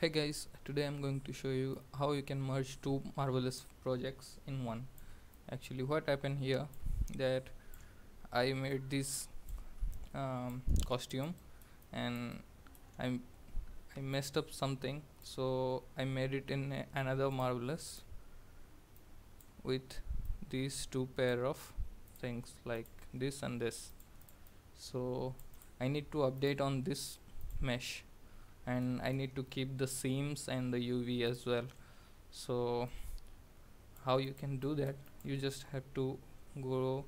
Hey guys, today I'm going to show you how you can merge two Marvelous projects in one. Actually, what happened here that I made this costume and I messed up something, so I made it in another Marvelous with these two pair of things like this and this. So I need to update on this mesh, and I need to keep the seams and the UV as well. So how you can do that? You just have to go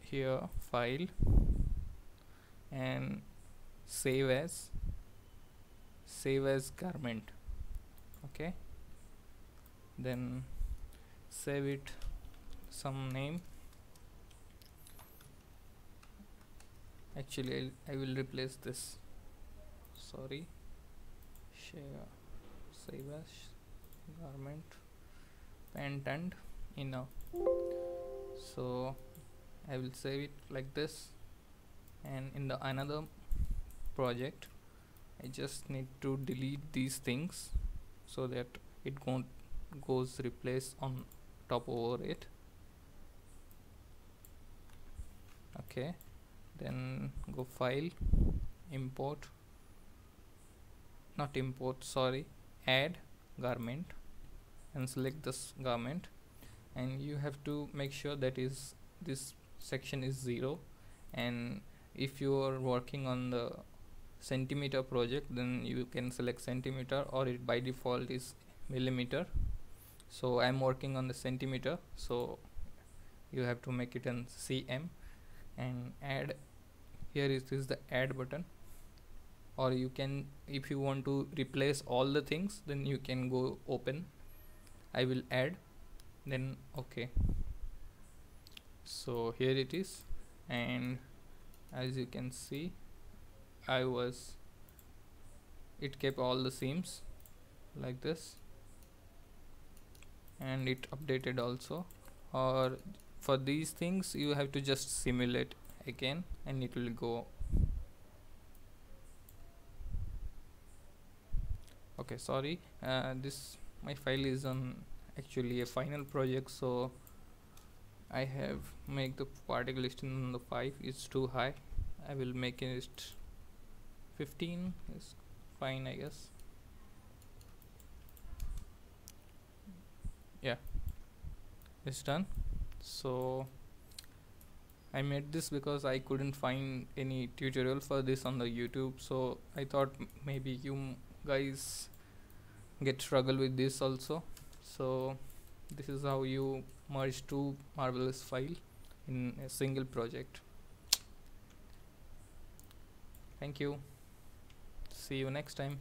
here, file, and save as garment. Okay, then save it some name. Actually I will replace this, sorry, save as garment, pant and inner. So I will save it like this, and in the another project I just need to delete these things so that it won't goes replace on top over it. Okay, then go file, import, not import, sorry, add garment, and select this garment, and you have to make sure that is this section is 0. And if you are working on the centimeter project, then you can select centimeter, or it by default is millimeter. So I'm working on the centimeter, so you have to make it in cm and add. Here is the add button, or you can, if you want to replace all the things, then you can go open, I will add, then okay. So here it is, and as you can see, it kept all the seams like this, and it updated also. Or for these things you have to just simulate again, and it will go. Okay, sorry, this my file is on actually a final project, so I have make the particle distance on the 5 is too high. I will make it 15 is fine, I guess. Yeah, it's done. So I made this because I couldn't find any tutorial for this on the YouTube, so I thought maybe you guys get struggle with this also. So this is how you merge two Marvelous file in a single project. Thank you, see you next time.